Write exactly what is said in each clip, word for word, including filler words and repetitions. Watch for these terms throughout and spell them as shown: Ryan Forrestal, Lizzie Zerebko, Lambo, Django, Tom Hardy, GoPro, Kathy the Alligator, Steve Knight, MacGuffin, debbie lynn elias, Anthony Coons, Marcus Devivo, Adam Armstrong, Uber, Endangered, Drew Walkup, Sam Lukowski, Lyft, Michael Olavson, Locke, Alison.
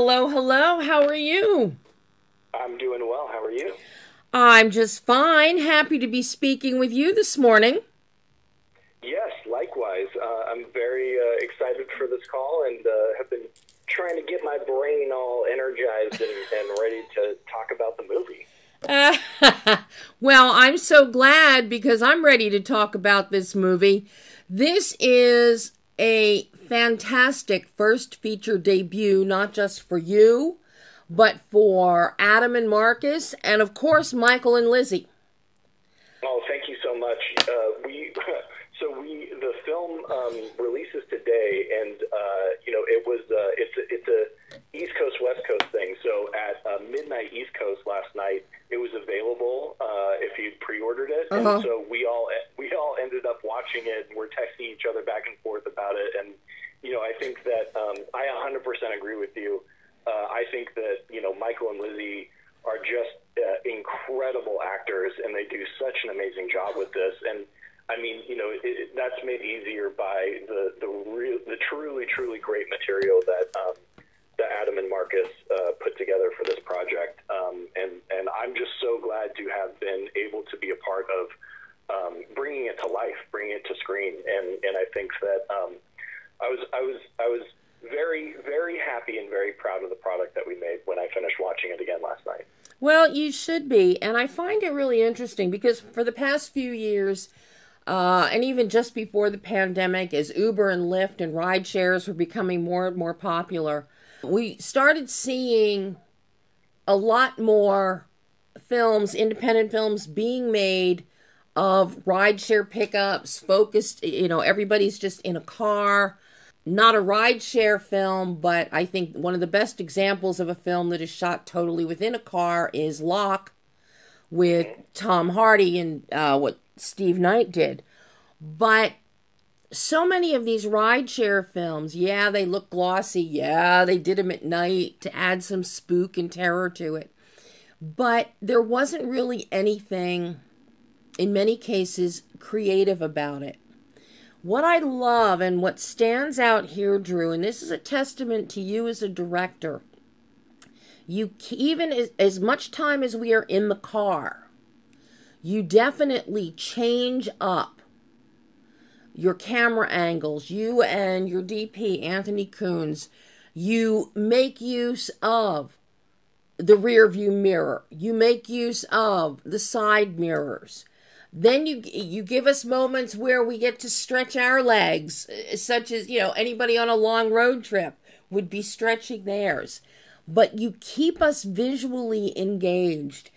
Hello, hello. How are you? I'm doing well. How are you? I'm just fine. Happy to be speaking with you this morning. Yes, likewise. Uh, I'm very uh, excited for this call and uh, have been trying to get my brain all energized and, and ready to talk about the movie. Uh, well, I'm so glad because I'm ready to talk about this movie. This is a fantastic first feature debut, not just for you, but for Adam and Marcus, and of course, Michael and Lizzie. Oh, thank you so much. Uh, we so we the film um, releases today, and uh, you know it was uh, it's a, it's a East Coast West Coast thing. So at uh, midnight East Coast last night, it was available uh, if you'd pre-ordered it, uh-huh. And so we all we all ended up watching it, and we're texting each other back and forth about it. And you know I think that um, I one hundred percent agree with you. Uh, I think that, you know, Michael and Lizzie are just uh, incredible actors, and they do such an amazing job with this. And, I mean, you know, it, it, that's made easier by the the, real, the truly, truly great material that, um, that Adam and Marcus uh, put together for this project. Um, and, and I'm just so glad to have been able to be a part of um, bringing it to life, bringing it to screen. And, and I think that um, I was, I was, I was, very, very happy and very proud of the product that we made when I finished watching it again last night. Well, you should be. And I find it really interesting because for the past few years, uh, and even just before the pandemic, as Uber and Lyft and ride shares were becoming more and more popular, we started seeing a lot more films, independent films being made of ride share pickups, focused, you know, everybody's just in a car. Not a rideshare film, but I think one of the best examples of a film that is shot totally within a car is Locke with Tom Hardy and uh, what Steve Knight did. But so many of these rideshare films, yeah, they look glossy. Yeah, they did them at night to add some spook and terror to it. But there wasn't really anything, in many cases, creative about it. What I love and what stands out here, Drew, and this is a testament to you as a director, you even as, as much time as we are in the car, you definitely change up your camera angles. You and your D P, Anthony Coons, you make use of the rear view mirror. You make use of the side mirrors. Then you you give us moments where we get to stretch our legs, such as, you know, anybody on a long road trip would be stretching theirs. But you keep us visually engaged,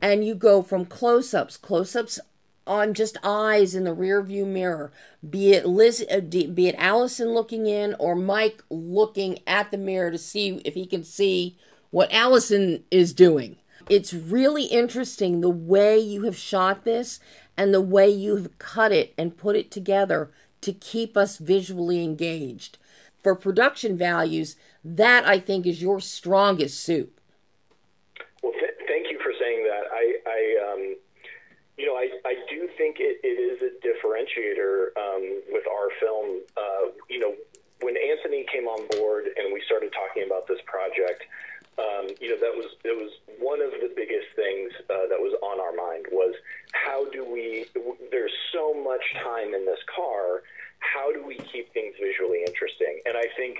and you go from close-ups, close-ups on just eyes in the rearview mirror, be it Liz, be it Allison looking in or Mike looking at the mirror to see if he can see what Allison is doing. It's really interesting the way you have shot this and the way you have cut it and put it together to keep us visually engaged. For production values, that, I think, is your strongest suit. Well, th thank you for saying that. I, I um, you know, I, I do think it, it is a differentiator um, with our film. Uh, you know, when Anthony came on board and we started talking about this project, Um, you know, that was it was one of the biggest things uh, that was on our mind was how do we, there's so much time in this car, how do we keep things visually interesting? And I think,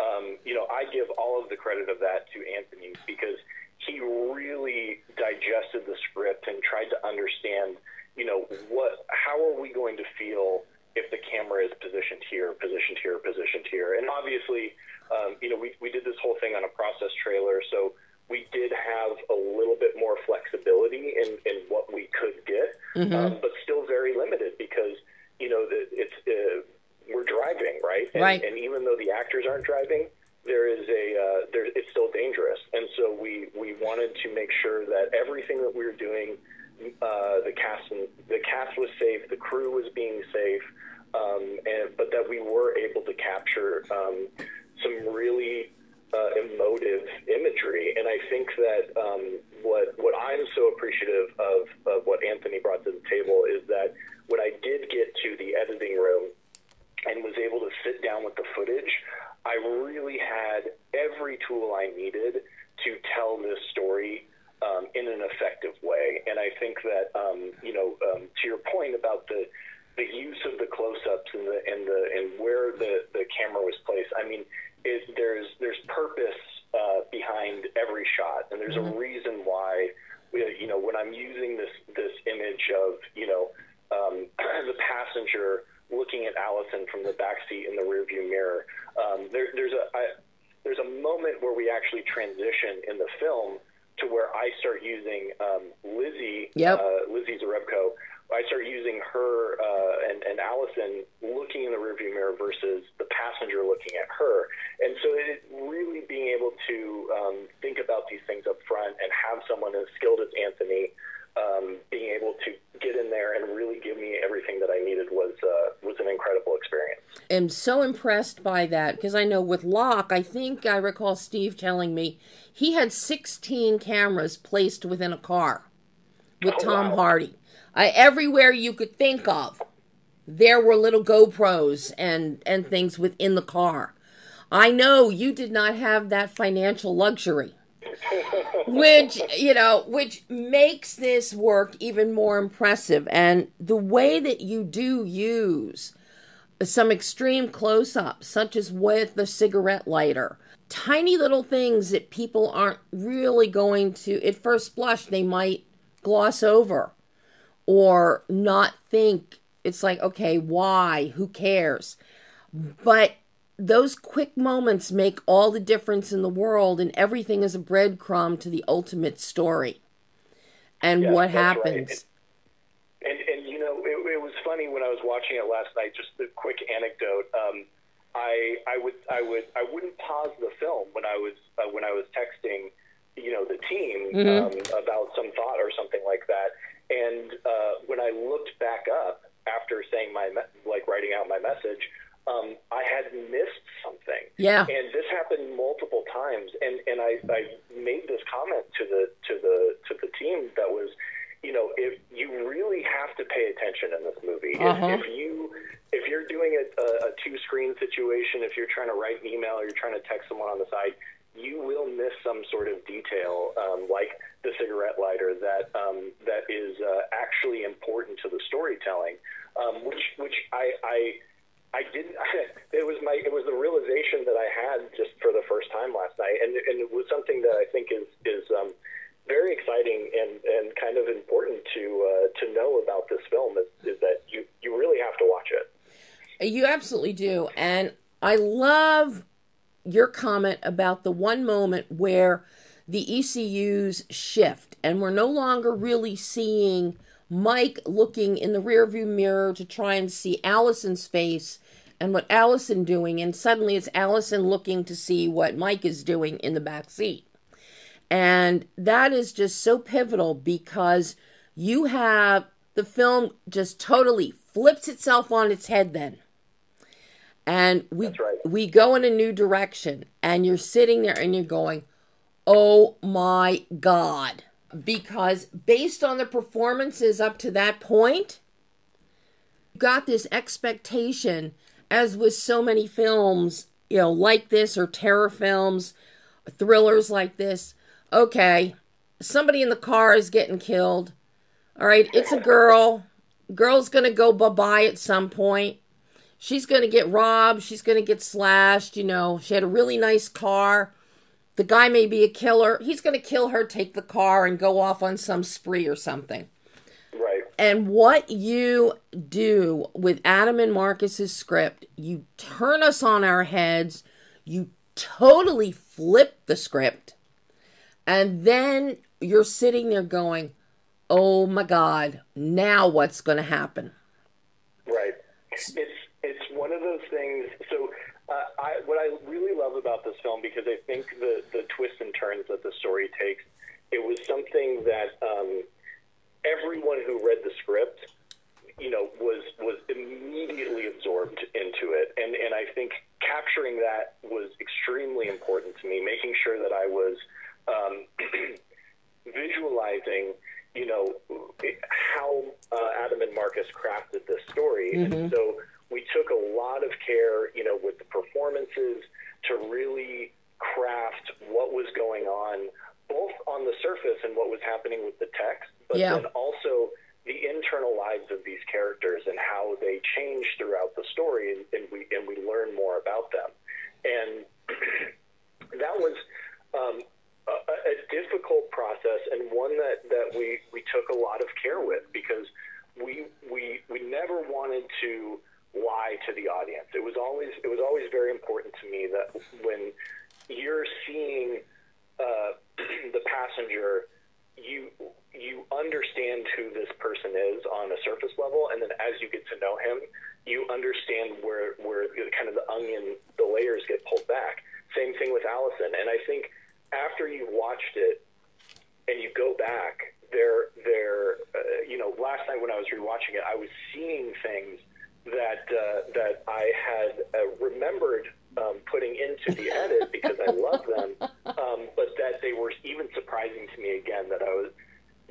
um, you know, I give all of the credit of that to Anthony because he really digested the script and tried to understand, you know, what, how are we going to feel if the camera is positioned here, positioned here, positioned here. And obviously, um, you know, we, we did this whole thing on a process trailer, so we did have a little bit more flexibility in, in what we could get, mm-hmm. um, but still very limited because, you know, the, it's uh, we're driving, right? And, right. And even though the actors aren't driving, there is a, uh, there, it's still dangerous. And so we, we wanted to make sure that everything that we were doing, Uh, the cast and, the cast was safe, the crew was being safe, um, and, but that we were able to capture um, some really uh, emotive imagery. And I think that um, what what I'm so appreciative of, of what Anthony brought to the table is that when I did get to the editing room and was able to sit down with the footage, I really had every tool I needed to tell this story um, in an effective way. And I think that, um, you know, um, to your point about the the use of the close-ups and the and the and where the, the camera was placed, I mean, it, there's there's purpose uh, behind every shot, and there's mm-hmm. a reason why, you know, when I'm using this this image of, you know, um, the passenger looking at Allison from the backseat in the rearview mirror, um, there, there's a I, there's a moment where we actually transition in the film to where I start using um, Lizzie, yep. uh, Lizzie Zerebko. I start using her uh, and, and Allison looking in the rearview mirror versus the passenger looking at her. And so it really being able to um, think about these things up front and have someone as skilled as Anthony um, being able to get in there and really give me everything that I needed was uh, was an incredible experience. I'm so impressed by that, because I know with Locke, I think I recall Steve telling me he had sixteen cameras placed within a car with oh, Tom wow. Hardy. Uh, everywhere you could think of, there were little GoPros and, and things within the car. I know you did not have that financial luxury, which, you know, which makes this work even more impressive. And the way that you do use some extreme close-ups, such as with the cigarette lighter, tiny little things that people aren't really going to, at first blush, they might gloss over or not think. It's like, okay, why? Who cares? But those quick moments make all the difference in the world, and everything is a breadcrumb to the ultimate story and yes, what happens. Right. And, and, and, you know, it, it was funny when I was watching it last night, just a quick anecdote. Um, I, I would, I would, I wouldn't pause the film when I was, uh, when I was texting, you know, the team mm-hmm. um, about some thought or something like that. And uh, when I looked back up after saying my, me- like writing out my message, um, I had missed something. Yeah. And this happened multiple times. And, and I, I made this comment to the, to the, to the team that was, you know, if you really have to pay attention in this movie, uh-huh. if, if you, if you're doing a, a, a two screen situation, if you're trying to write an email or you're trying to text someone on the side, you will miss some sort of detail, um, like the cigarette lighter, that um, that is uh, actually important to the storytelling. Um, which which I I, I didn't. It was my it was the realization that I had just for the first time last night, and and it was something that I think is is um, very exciting and, and kind of important to uh, to know about this film is, is that you you really have to watch it. You absolutely do, and I love your comment about the one moment where the E C Us shift and we're no longer really seeing Mike looking in the rearview mirror to try and see Allison's face and what Allison doing, and suddenly it's Allison looking to see what Mike is doing in the back seat. And that is just so pivotal, because you have the film just totally flips itself on its head then. And we right. we go in a new direction, and you're sitting there and you're going, oh my God. Because based on the performances up to that point, you got this expectation, as with so many films, you know, like this, or terror films, thrillers like this. Okay, somebody in the car is getting killed. All right, it's a girl. Girl's going to go bye-bye at some point. She's going to get robbed. She's going to get slashed. You know, she had a really nice car. The guy may be a killer. He's going to kill her, take the car, and go off on some spree or something. Right. And what you do with Adam and Marcus's script, you turn us on our heads. You totally flip the script. And then you're sitting there going, oh my God, now what's going to happen? Right. It's It's one of those things. So, uh, I, what I really love about this film, because I think the the twists and turns that the story takes, it was something that um, everyone who read the script, you know, was was immediately absorbed into it, and and I think capturing that was extremely important to me. Making sure that I was um, visualizing, you know, how uh, Adam and Marcus crafted this story, mm-hmm. and so we took a lot of care, you know, with the performances to really craft what was going on, both on the surface and what was happening with the text, but yeah. then also the internal lives of these characters and how they change throughout the story, and, and we and we learn more about them. And that was um, a, a difficult process, and one that, that we, we took a lot of care with, because we we we never wanted to lie to the audience. It was always it was always very important to me that when you're seeing uh, the passenger, you you understand who this person is on a surface level, and then as you get to know him, you understand where where kind of the onion, the layers get pulled back. Same thing with Allison. And I think after you watched it and you go back, there there uh, you know, last night when I was rewatching it, I was seeing things that uh, that I had uh, remembered um, putting into the edit because I love them, um, but that they were even surprising to me again. That I was,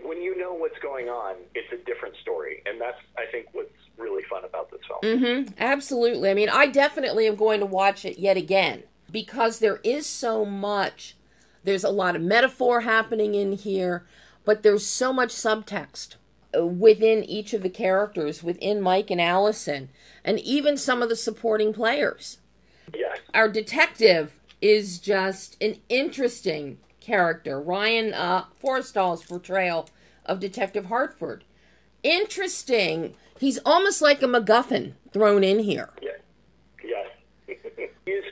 when you know what's going on, it's a different story, and that's, I think, what's really fun about this film. Mm-hmm. Absolutely. I mean, I definitely am going to watch it yet again, because there is so much. There's a lot of metaphor happening in here, but there's so much subtext within each of the characters, within Mike and Allison, and even some of the supporting players. Yes. Our detective is just an interesting character. Ryan uh, Forrestal's portrayal of Detective Hartford. Interesting. He's almost like a MacGuffin thrown in here. Yes. Yes. He's,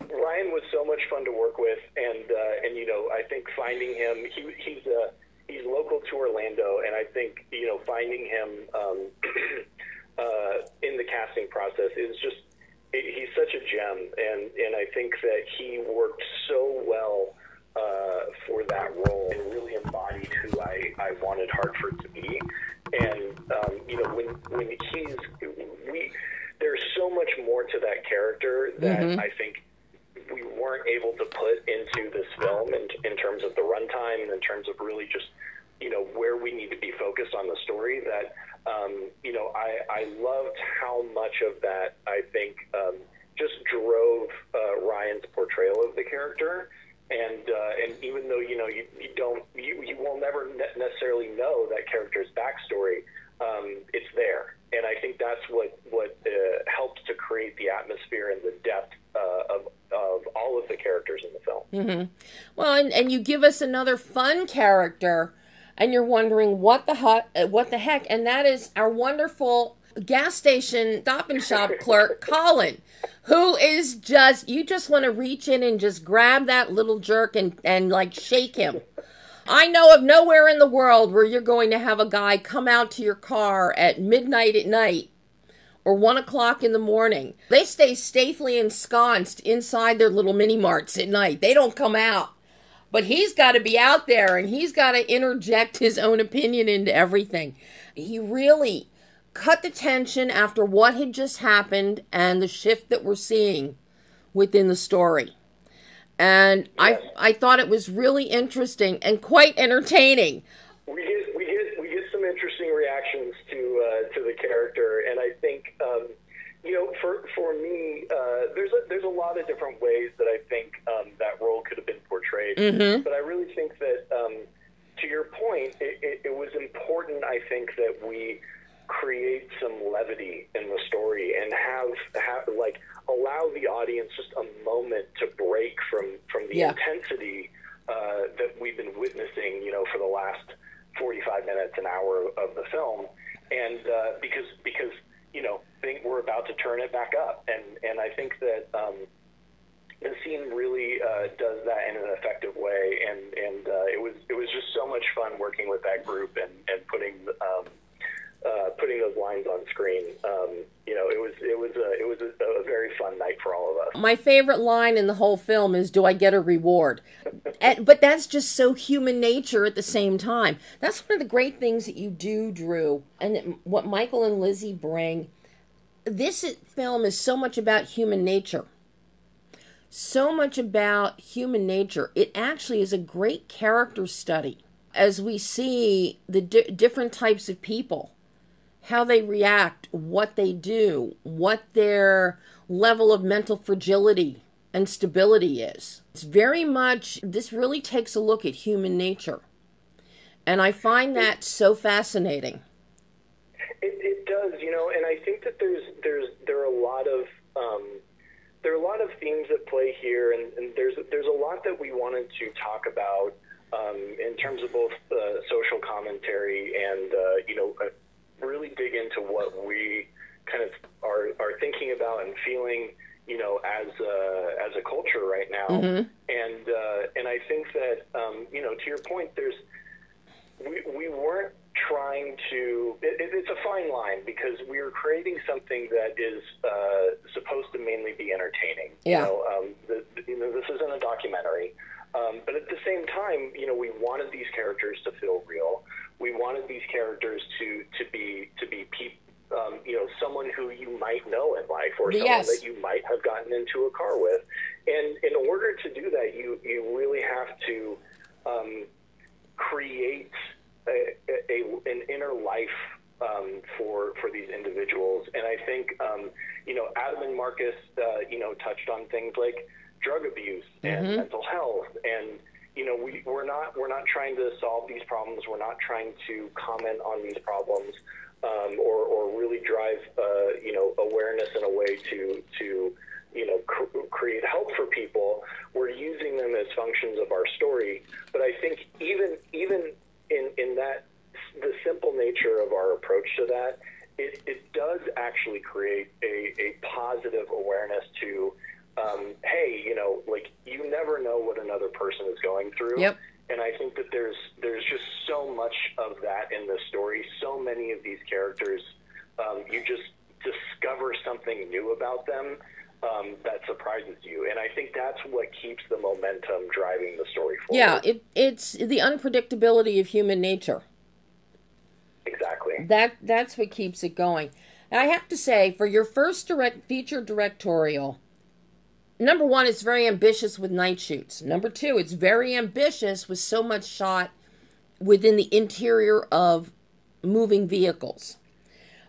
Ryan was so much fun to work with, and, uh, and you know, I think finding him, he, he's a... Uh, he's local to Orlando, and I think, you know, finding him um, uh, in the casting process is just, it, he's such a gem, and, and I think that he worked so well uh, for that role and really embodied who I, I wanted Hartford to be. And, um, you know, when, when he's, we, there's so much more to that character that mm-hmm. I think we weren't able to put into this film in, in terms of the runtime and in terms of really just, you know, where we need to be focused on the story, that, um, you know, I, I loved how much of that, I think, um, just drove uh, Ryan's portrayal of the character. And uh, and even though, you know, you, you don't, you, you will never necessarily know that character's backstory, um, it's there. And I think that's what, what uh, helps to create the atmosphere and the depth uh, of of all of the characters in the film. Mm-hmm. Well, and, and you give us another fun character, and you're wondering what the hu- what the heck, and that is our wonderful gas station stop and shop clerk, Colin, who is just, you just want to reach in and just grab that little jerk and, and like shake him. I know of nowhere in the world where you're going to have a guy come out to your car at midnight at night or one o'clock in the morning. They stay safely ensconced inside their little mini marts at night. They don't come out. But he's got to be out there, and he's got to interject his own opinion into everything. He really cut the tension after what had just happened and the shift that we're seeing within the story. And I I thought it was really interesting and quite entertaining. We get we get we get some interesting reactions to uh, to the character, and I think um, you know, for for me, uh, there's a, there's a lot of different ways that I think um, that role could have been portrayed. Mm-hmm. But I really think that um, to your point, it, it, it was important. I think that we create some levity in the story and have, have like allow the audience just a moment to break from, from the yeah. intensity uh, that we've been witnessing, you know, for the last forty-five minutes, an hour of the film. And uh, because, because, you know, I think we're about to turn it back up. And, and I think that um, the scene really uh, does that in an effective way. And, and uh, it was, it was just so much fun working with that group and, and putting, um, Uh, putting those lines on screen. Um, you know, it was it was a, it was a, a very fun night for all of us. My favorite line in the whole film is, "Do I get a reward?" and, but that's just so human nature at the same time. That's one of the great things that you do, Drew, and what Michael and Lizzie bring. This film is so much about human nature. So much about human nature. It actually is a great character study as we see the di- different types of people how they react, what they do, what their level of mental fragility and stability is. It's very much, this really takes a look at human nature. And I find that so fascinating. It, it does, you know, and I think that there's, there's, there are a lot of, um, there are a lot of themes at play here, and, and there's, there's a lot that we wanted to talk about um, in terms of both uh, social commentary and, uh, you know, uh, really dig into what we kind of are, are thinking about and feeling, you know, as a, as a culture right now. Mm-hmm. And, uh, and I think that, um, you know, to your point, there's, we, we weren't trying to, it, it's a fine line because we're creating something that is uh, supposed to mainly be entertaining. Yeah. You know, um, the, you know, this isn't a documentary. Um, but at the same time, you know, we wanted these characters to feel real. We wanted these characters to, to be, to be people. Um, you know, someone who you might know in life, or someone yes. that you might have gotten into a car with, and in order to do that, you you really have to um, create a, a, an inner life um, for for these individuals. And I think um, you know, Adam and Marcus, uh, you know, touched on things like drug abuse mm-hmm. and mental health, and you know, we we're not we're not trying to solve these problems. We're not trying to comment on these problems. Um, or, or really drive, uh, you know, awareness in a way to, to you know, cr create help for people. We're using them as functions of our story. But I think even even in, in that, the simple nature of our approach to that, it, it does actually create a, a positive awareness to, um, hey, you know, like, you never know what another person is going through. Yep. And I think that there's there's just so much of that in the story. So many of these characters, um, you just discover something new about them um, that surprises you. And I think that's what keeps the momentum driving the story forward. Yeah, it, it's the unpredictability of human nature. Exactly. That that's what keeps it going. And I have to say, for your first direct feature directorial, number one, it's very ambitious with night shoots. Number two, it's very ambitious with so much shot within the interior of moving vehicles.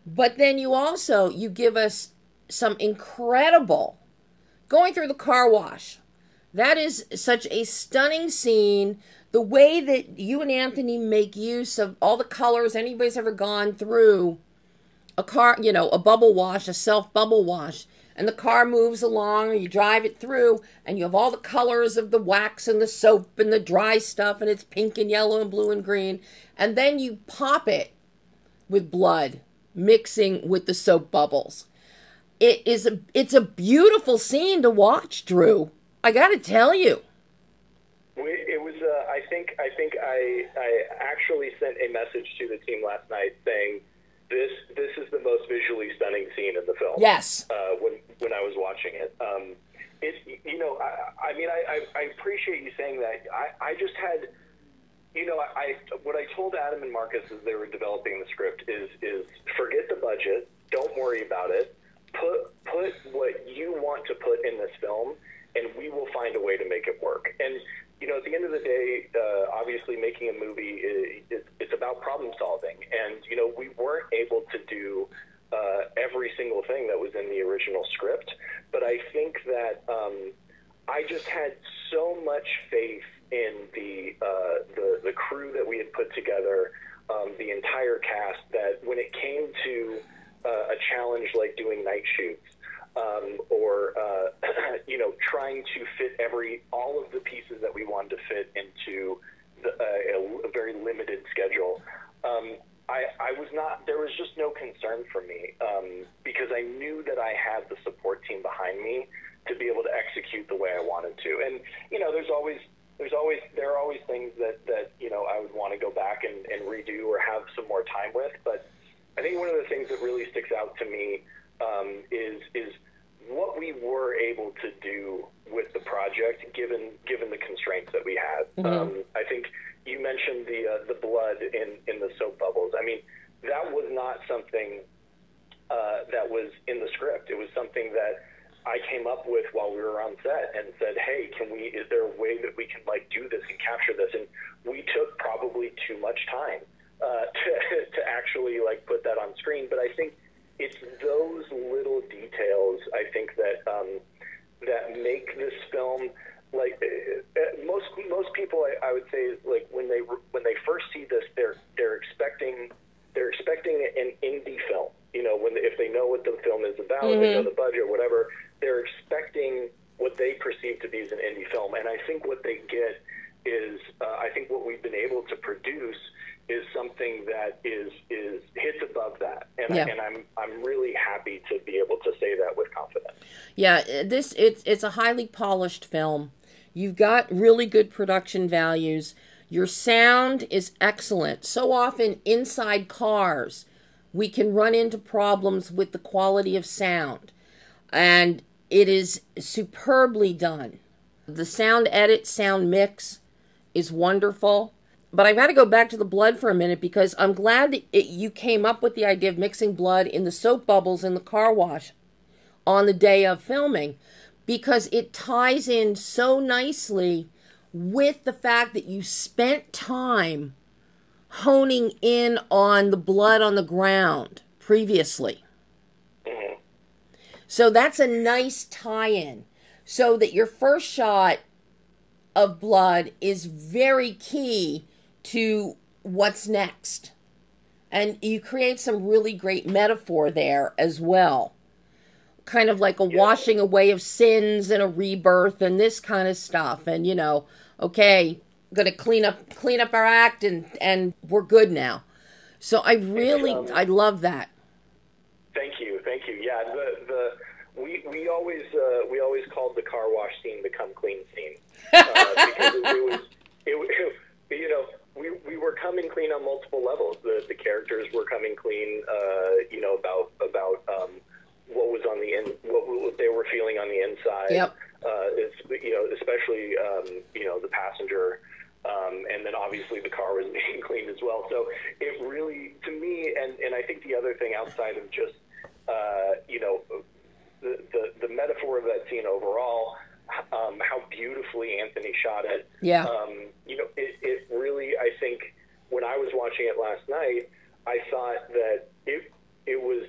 But then you also, you give us some incredible, going through the car wash. That is such a stunning scene. The way that you and Anthony make use of all the colors anybody's ever gone through, a car, you know, a bubble wash, a self-bubble wash, and the car moves along, or you drive it through, and you have all the colors of the wax and the soap and the dry stuff, and it's pink and yellow and blue and green. And then you pop it with blood, mixing with the soap bubbles. It is a, it's a beautiful scene to watch, Drew. I got to tell you. It was, uh, I think, I, think I, I actually sent a message to the team last night saying, This this is the most visually stunning scene in the film. Yes. Uh, when when I was watching it, um, it you know I, I mean I, I, I appreciate you saying that. I, I just had, you know I what I told Adam and Marcus as they were developing the script is is forget the budget, don't worry about it, put put what you want to put in this film, and we will find a way to make it work. And you know, at the end of the day, uh, obviously making a movie, is, it's, it's about problem solving. And, you know, we weren't able to do uh, every single thing that was in the original script. But I think that um, I just had so much faith in the, uh, the, the crew that we had put together, um, the entire cast, that when it came to uh, a challenge like doing night shoots, Um, or, uh, you know, trying to fit every, all of the pieces that we wanted to fit into the, uh, a, a very limited schedule. Um, I, I was not, there was just no concern for me um, because I knew that I had the support team behind me to be able to execute the way I wanted to. And, you know, there's always, there's always, there are always things that, that you know, I would want to go back and, and redo or have some more time with. But I think one of the things that really sticks out to me Um, is is what we were able to do with the project, given given the constraints that we had. Mm-hmm. Um, I think you mentioned the uh, the blood in in the soap bubbles. I mean, that was not something uh, that was in the script. It was something that I came up with while we were on set and said, "Hey, can we? Is there a way that we can like do this and capture this?" And we took probably too much time uh, to, to actually like put that on screen. But I think it's those little details, I think, that um, that make this film. Like most most people, I, I would say, like when they when they first see this, they're they're expecting they're expecting an indie film. You know, when if they know what the film is about, mm-hmm. they know the budget or whatever, they're expecting what they perceive to be as an indie film. And I think what they get is, uh, I think what we've been able to produce is something that is is hits above that. And, yeah. I, and I'm I'm really happy to be able to say that with confidence. Yeah, this it's it's a highly polished film. You've got really good production values. Your sound is excellent. So often inside cars, we can run into problems with the quality of sound. And it is superbly done. The sound edit, sound mix is wonderful. But I've got to go back to the blood for a minute, because I'm glad that it, you came up with the idea of mixing blood in the soap bubbles in the car wash on the day of filming, because it ties in so nicely with the fact that you spent time honing in on the blood on the ground previously. Mm-hmm. So that's a nice tie-in. So that your first shot of blood is very key to what's next. And you create some really great metaphor there as well. Kind of like a washing away of sins and a rebirth and this kind of stuff. And, you know, okay, gonna clean up, clean up our act and, and we're good now. So I really, um, I love that. Thank you. Thank you. Yeah. The, the, we, we always, uh, we always called the car wash scene the come clean scene. Uh, because it, it was, it, it, you know, we, we were coming clean on multiple levels. The, the characters were coming clean, uh, you know, about, about, um, what was on the in, what they were feeling on the inside. Yep. Uh, it's, you know, especially um, you know, the passenger, um, and then obviously the car was being cleaned as well. So it really, to me, and and I think the other thing outside of just uh, you know the, the the metaphor of that scene overall, um, how beautifully Anthony shot it. Yeah. Um, you know, it, it really, I think when I was watching it last night, I thought that it it was.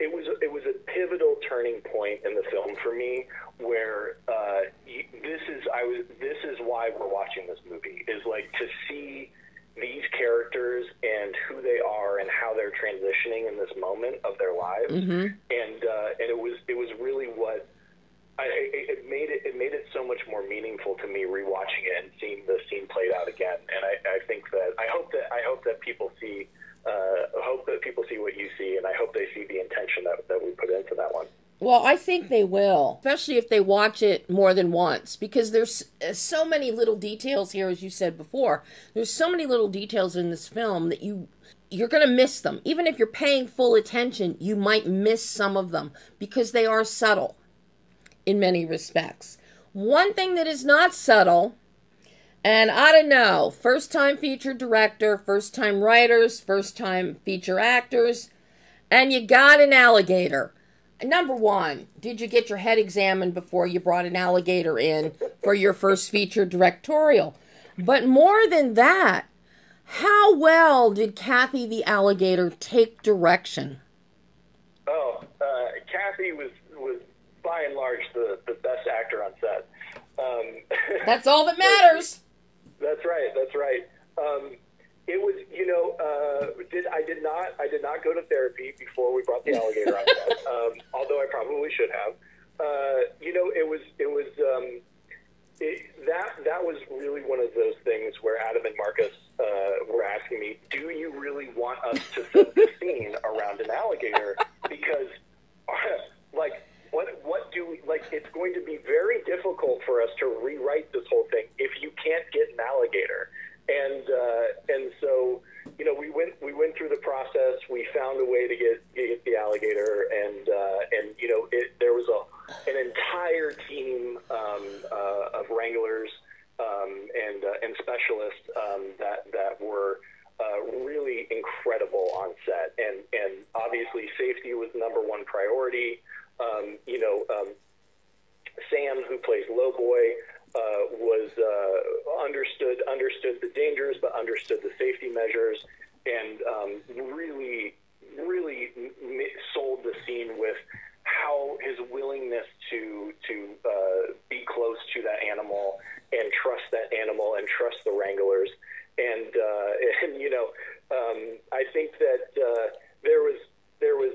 It was it was a pivotal turning point in the film for me, where uh, this is I was this is why we're watching this movie, is like to see these characters and who they are and how they're transitioning in this moment of their lives, mm-hmm. and uh, and it was it was really what I, it, it made it it made it so much more meaningful to me rewatching it and seeing the scene played out again. And I, I think that I hope that I hope that people see. Uh, I hope that people see what you see, and I hope they see the intention that, that we put into that one. Well, I think they will, especially if they watch it more than once, because there's so many little details here, as you said before. There's so many little details in this film that you, you're going to miss them. Even if you're paying full attention, you might miss some of them, because they are subtle in many respects. One thing that is not subtle... And I don't know, first-time feature director, first-time writers, first-time feature actors, and you got an alligator. Number one, did you get your head examined before you brought an alligator in for your first feature directorial? But more than that, how well did Kathy the Alligator take direction? Oh, uh, Kathy was, was by and large the, the best actor on set. Um, that's all that matters. That's right. That's right. Um, it was, you know, uh, did I did not I did not go to therapy before we brought the alligator on set. Um, although I probably should have. Uh, you know, it was it was um, it, that that was really one of those things where Adam and Marcus uh, were asking me, "Do you really want us to set the scene around an alligator?" Because, like. What what do we, like? It's going to be very difficult for us to rewrite this whole thing if you can't get an alligator, and uh, and so you know we went we went through the process. We found a way to get get the alligator, and uh, and you know it, there was a an entire team um, uh, of wranglers um, and uh, and specialists um, that that were. Uh, really incredible on set, and and obviously safety was number one priority. Um, you know, um, Sam, who plays Lowboy, uh, was uh, understood understood the dangers, but understood the safety measures, and um, really, really sold the scene with how his willingness to to uh, be close to that animal and trust that animal and trust the wranglers. And, uh, and you know, um, I think that uh, there was there was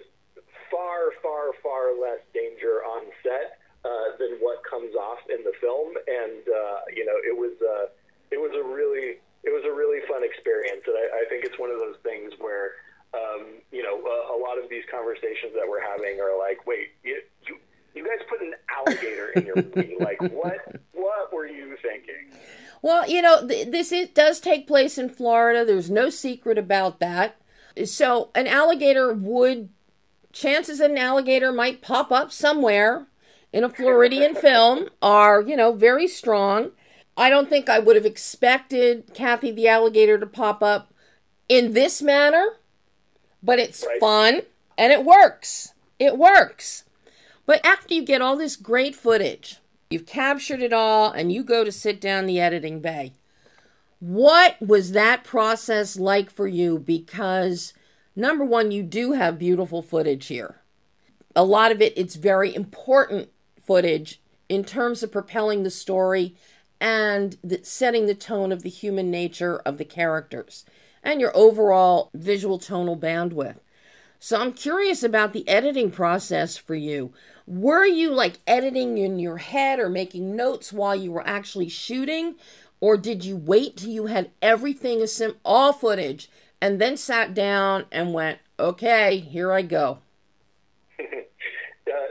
far, far, far less danger on set uh, than what comes off in the film. And, uh, you know, it was uh, it was a really it was a really fun experience. And I, I think it's one of those things where, um, you know, a, a lot of these conversations that we're having are like, wait, you, you, you guys put an alligator in your movie. Like, what, what were you thinking? Well, you know, th this is, does take place in Florida. There's no secret about that. So an alligator would, chances that an alligator might pop up somewhere in a Floridian film are, you know, very strong. I don't think I would have expected Kathy the Alligator to pop up in this manner, but it's right. fun and it works. It works. But after you get all this great footage, you've captured it all, and you go to sit down the editing bay, what was that process like for you? Because, number one, you do have beautiful footage here. A lot of it, it's very important footage in terms of propelling the story and the, setting the tone of the human nature of the characters and your overall visual tonal bandwidth. So I'm curious about the editing process for you. Were you like editing in your head or making notes while you were actually shooting? Or did you wait till you had everything, all footage, and then sat down and went, okay, here I go? uh,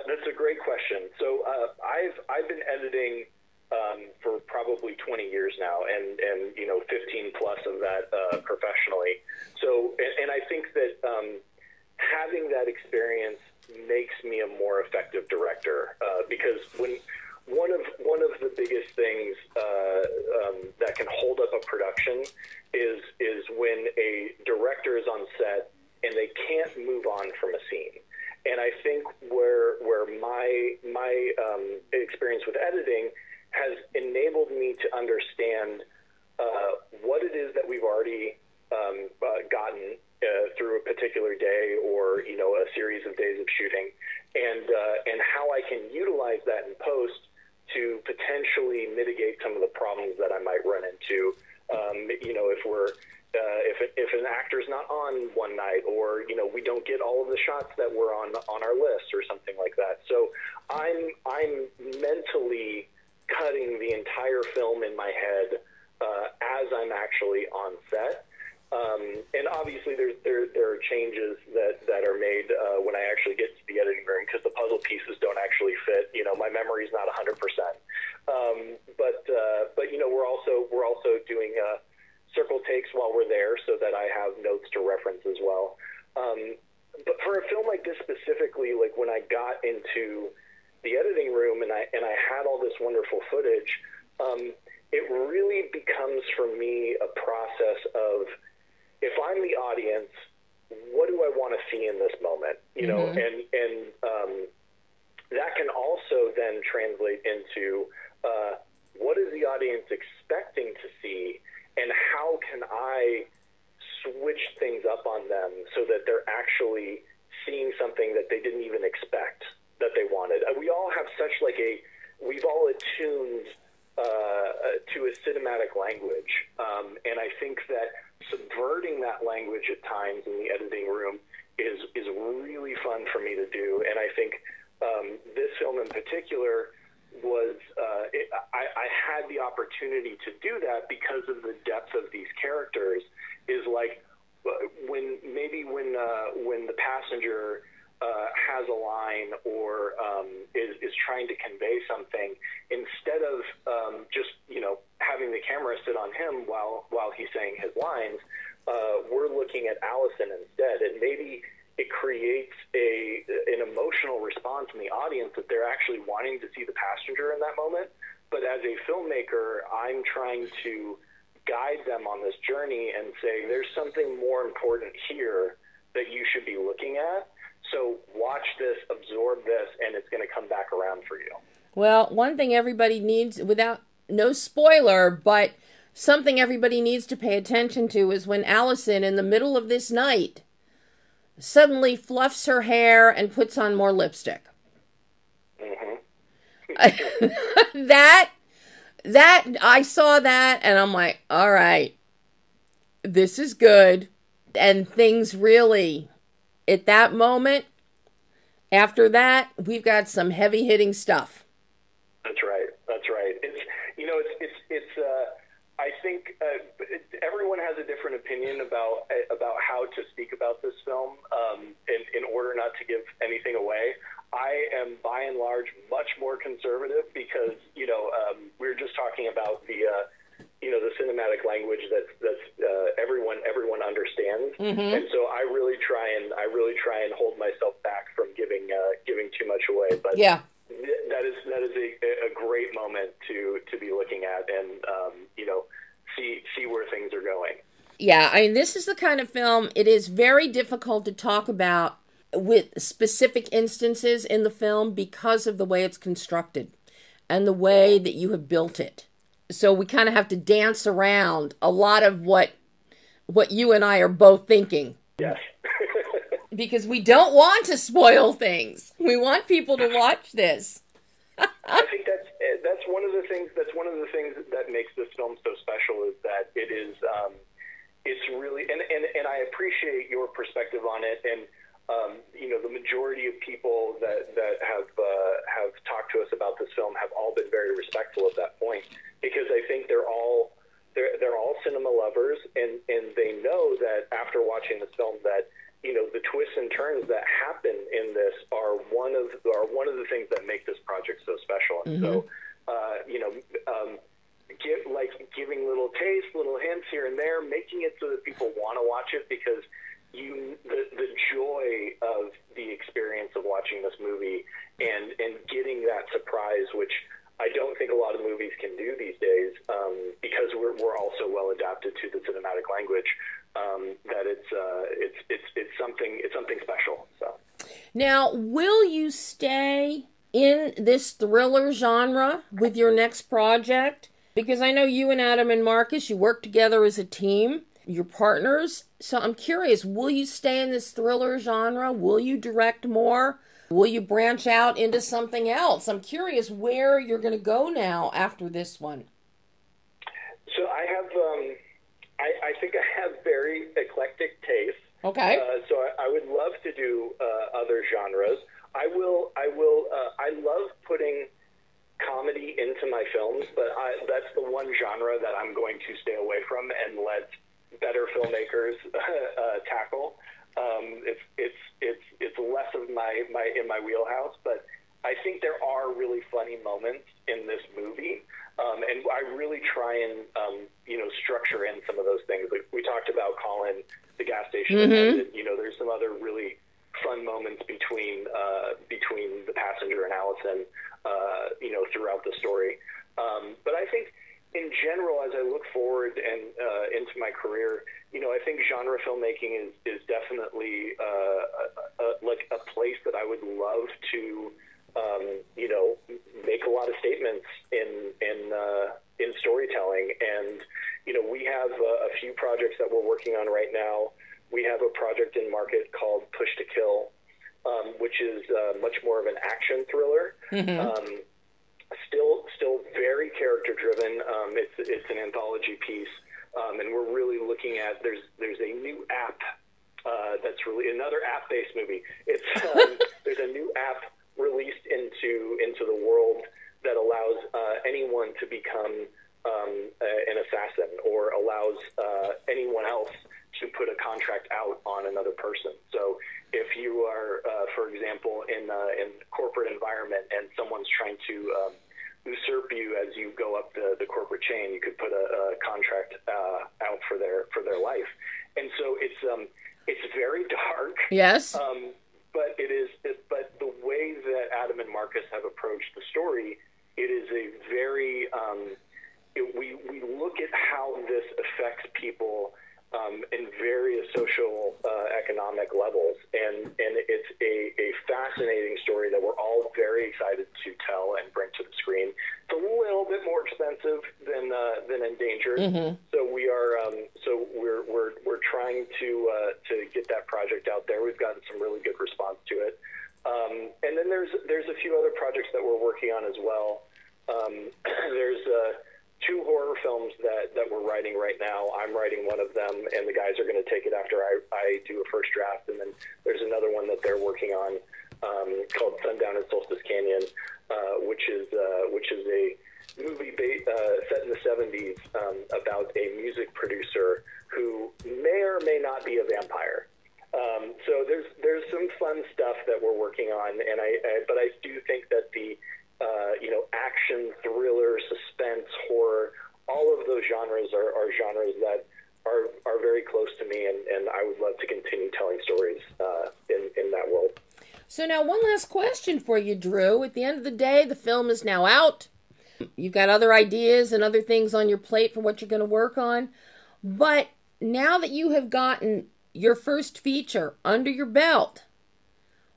that's a great question. So uh, I've, I've been editing um, for probably twenty years now, and, and you know, fifteen plus of that uh, professionally. So, and, and I think that... Um, having that experience makes me a more effective director uh, because when one of one of the biggest things uh, um, that can hold up a production is is when a director is on set and they can't move on from a scene. And I think where where my my um, experience with editing has enabled me to understand uh, what it is that we've already um, uh, gotten Uh, through a particular day or, you know, a series of days of shooting, and uh, and how I can utilize that in post to potentially mitigate some of the problems that I might run into, um, you know, if we're, uh, if, if an actor's not on one night or, you know, we don't get all of the shots that were on, on our list or something like that. So I'm, I'm mentally cutting the entire film in my head uh, as I'm actually on set. Um, and obviously, there, there, there are changes that, that are made uh, when I actually get to the editing room because the puzzle pieces don't actually fit. You know, my memory's not one hundred percent. Um, but uh, but you know, we're also we're also doing uh, circle takes while we're there so that I have notes to reference as well. Um, but for a film like this specifically, like when I got into the editing room and I and I had all this wonderful footage, um, it really becomes for me a process of, if I'm the audience, what do I want to see in this moment? You know, mm-hmm. and and um, that can also then translate into uh, what is the audience expecting to see, and how can I switch things up on them so that they're actually seeing something that they didn't even expect that they wanted. We all have such like a, we've all attuned uh, to a cinematic language, um, and I think that subverting that language at times in the editing room is is really fun for me to do, and I think um, this film in particular was uh, it, I, I had the opportunity to do that because of the depth of these characters. Is like when maybe when uh, when the passenger uh, has a line or um, is is trying to convey something, instead of um, just you know. having the camera sit on him while while he's saying his lines, uh, we're looking at Allison instead, and maybe it creates a an emotional response in the audience that they're actually wanting to see the passenger in that moment. But as a filmmaker, I'm trying to guide them on this journey and say there's something more important here that you should be looking at. So watch this, absorb this, and it's going to come back around for you. Well, one thing everybody needs without. No spoiler, but Something everybody needs to pay attention to is when Allison, in the middle of this night, suddenly fluffs her hair and puts on more lipstick. Mm-hmm. that, that, I saw that and I'm like, all right, this is good. And things really, at that moment, after that, we've got some heavy hitting stuff. That's right. That's right. It's, you know, it's, it's, it's, uh, I think uh, it, everyone has a different opinion about about how to speak about this film um, in, in order not to give anything away. I am, by and large, much more conservative because, you know, um, we were just talking about the, uh, you know, the cinematic language that that's, uh, everyone everyone understands. Mm-hmm. And so I really try and I really try and hold myself back from giving uh, giving too much away. But yeah. That is that is a, a great moment to to be looking at and um, you know see see where things are going. Yeah, I mean, this is the kind of film. It is very difficult to talk about with specific instances in the film because of the way it's constructed and the way that you have built it. So we kind of have to dance around a lot of what what you and I are both thinking. Yes. Because we don't want to spoil things. We want people to watch this. I think that's that's one of the things that's one of the things that makes this film so special is that it is um, it's really and, and and I appreciate your perspective on it, and um, you know, the majority of people that that have uh, have talked to us about this film have all been very respectful of that point, because I think they're all they're they're all cinema lovers, and and they know that after watching this film that, you know, the twists and turns that happen in this are one of are one of the things that make this project so special. And mm-hmm. so, uh, you know, um, give, like giving little tastes, little hints here and there, making it so that people want to watch it, because you the the joy of the experience of watching this movie and and getting that surprise, which I don't think a lot of movies can do these days, um, because we're we're also well adapted to the cinematic language. Um, that it's uh, it's it's it's something it's something special. So now, will you stay in this thriller genre with your next project? Because I know you and Adam and Marcus, you work together as a team. You're partners. So I'm curious, will you stay in this thriller genre? Will you direct more? Will you branch out into something else? I'm curious where you're going to go now after this one. So I have, um, I, I think I have very eclectic tastes. Okay. Uh, so I, I would love to do uh, other genres. I will, I will, uh, I love putting comedy into my films, but I, that's the one genre that I'm going to stay away from and let better filmmakers uh, tackle. Um, it's it's it's it's less of my, my in my wheelhouse, but I think there are really funny moments in this movie, um, and I really try and um, you know structure in some of those things. Like we talked about Colin, the gas station. Mm-hmm. You know, there's some other really fun moments between uh, between the passenger and Allison, uh, you know, throughout the story. Um, but I think, in general, as I look forward and uh, into my career, you know, I think genre filmmaking is is definitely uh, a, a, like a place that I would love to, um, you know, make a lot of statements in in uh, in storytelling. And you know, we have a, a few projects that we're working on right now. We have a project in market called Push to Kill, um, which is uh, much more of an action thriller. Mm-hmm. Um, Still, still very character driven. Um, it's it's an anthology piece, um, and we're really looking at there's there's a new app uh, that's really another app based movie. It's um, there's a new app released into into the world that allows uh, anyone to become um, a, an assassin, or allows uh, anyone else to put a contract out on another person. So if you are, uh, for example, in uh, in corporate environment and someone's trying to um, usurp you as you go up the, the corporate chain, you could put a, a contract uh, out for their for their life. And so it's um it's very dark. Yes. Um, but it is. It, but the way that Adam and Marcus have approached the story, it is a very um, it, we we look at how this affects people um, in various social, uh, economic levels. And, and it's a, a fascinating story that we're all very excited to tell and bring to the screen. It's a little bit more expensive than, uh, than Endangered. Mm-hmm. So we are, um, so we're, we're, we're trying to, uh, to get that project out there. We've gotten some really good response to it. Um, and then there's, there's a few other projects that we're working on as well. Um, there's, uh, two horror films that, that we're writing right now. I'm writing one of them, and the guys are going to take it after I, I do a first draft. And then there's another one that they're working on um, called Sundown at Solstice Canyon, uh, which is uh, which is a movie ba- uh, set in the seventies um, about a music producer who may or may not be a vampire. Um, so there's there's some fun stuff that we're working on, and I, I but I do think that the Uh, you know, action, thriller, suspense, horror, all of those genres are, are genres that are, are very close to me, and, and I would love to continue telling stories uh, in, in that world. So now one last question for you, Drew. At the end of the day, the film is now out. You've got other ideas and other things on your plate for what you're going to work on. But now that you have gotten your first feature under your belt,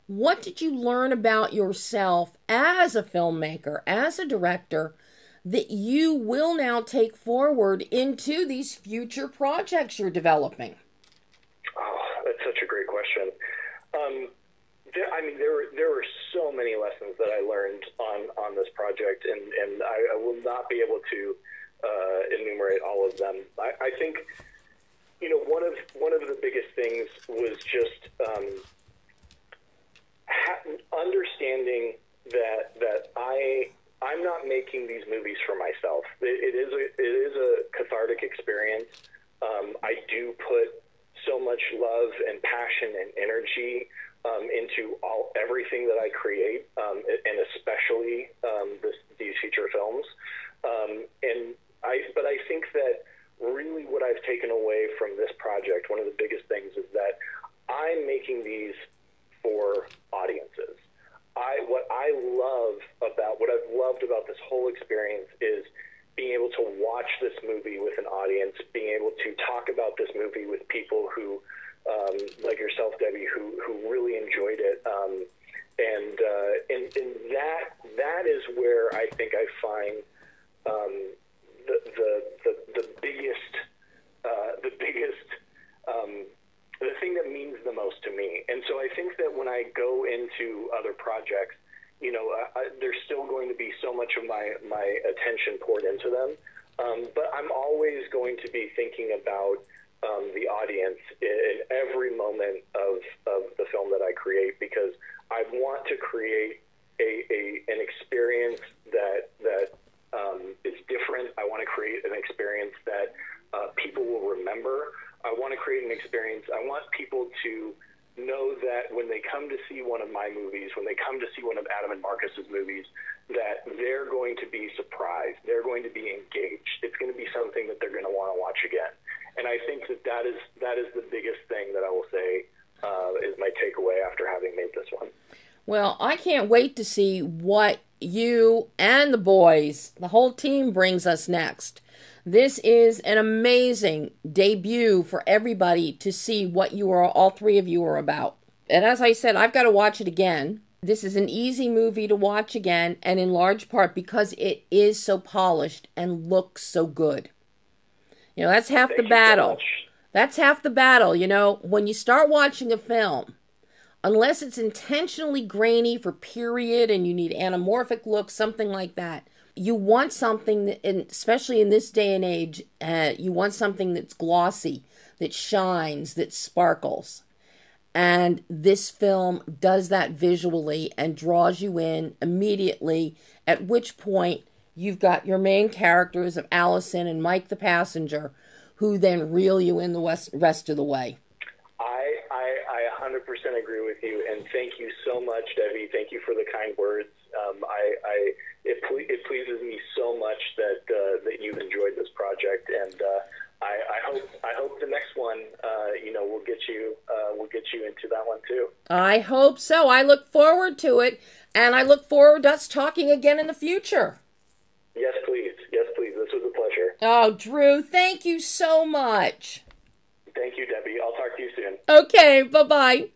what did you learn about yourself as a filmmaker, as a director, that you will now take forward into these future projects you're developing? Oh, that's such a great question. Um, there, I mean, there were, there were so many lessons that I learned on, on this project, and, and I, I will not be able to uh, enumerate all of them. I, I think, you know, one of, one of the biggest things was just... Um, understanding that that I I'm not making these movies for myself. It, it is a it is a cathartic experience. Um, I do put so much love and passion and energy um, into all everything that I create, um, and especially um, this, these feature films. Um, and I but I think that really what I've taken away from this project, one of the biggest things, is that I'm making these for audiences. I what I love about what I've loved about this whole experience is being able to watch this movie with an audience, being able to talk about this movie with people who, um, like yourself, Debbie, who who really enjoyed it, um, and uh, and and that that is where I think I find um, the, the the the biggest uh, the biggest. Um, the thing that means the most to me. And so I think that when I go into other projects, you know, uh, I, there's still going to be so much of my, my attention poured into them. Um, but I'm always going to be thinking about um, the audience in every moment of, of the film that I create, because I want to create a, a an experience that, that um, is different. I want to create an experience that uh, people will remember. I want to create an experience. I want people to know that when they come to see one of my movies, when they come to see one of Adam and Marcus's movies, that they're going to be surprised. They're going to be engaged. It's going to be something that they're going to want to watch again. And I think that that is, that is the biggest thing that I will say uh, is my takeaway after having made this one. Well, I can't wait to see what you and the boys, the whole team, brings us next. This is an amazing debut for everybody to see what you are, all three of you are about. And as I said, I've got to watch it again. This is an easy movie to watch again, and in large part because it is so polished and looks so good. You know, that's half the battle. That's half the battle. You know, when you start watching a film, unless it's intentionally grainy for period and you need anamorphic looks, something like that, you want something, and especially in this day and age, uh, you want something that's glossy, that shines, that sparkles. And this film does that visually and draws you in immediately, at which point you've got your main characters of Allison and Mike the passenger, who then reel you in the west, rest of the way. I, I, I one hundred percent agree with you, and thank you so much, Debbie. Thank you for the kind words. Um, I... I It, ple- it pleases me so much that uh, that you've enjoyed this project, and uh, I, I hope I hope the next one, uh, you know, will get you uh, will get you into that one too. I hope so. I look forward to it, and I look forward to us talking again in the future. Yes, please. Yes, please. This was a pleasure. Oh, Drew, thank you so much. Thank you, Debbie. I'll talk to you soon. Okay, bye-bye.